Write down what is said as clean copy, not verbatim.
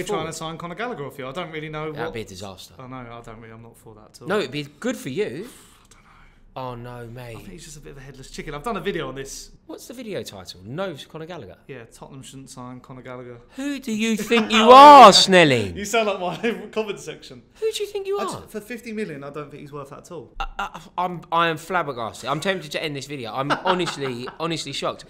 You're trying to sign Conor Gallagher off you. I don't really know. That'd be a disaster. I know. I don't really. I'm not for that at all. No, it'd be good for you. I don't know. Oh no, mate. I think he's just a bit of a headless chicken. I've done a video on this. What's the video title? No Conor Gallagher. Yeah, Tottenham shouldn't sign Conor Gallagher. Who do you think you are, Snelling? You sound like my comment section. Who do you think you are? For 50 million, I don't think he's worth that at all. I am flabbergasted. I'm tempted to end this video. I'm honestly shocked.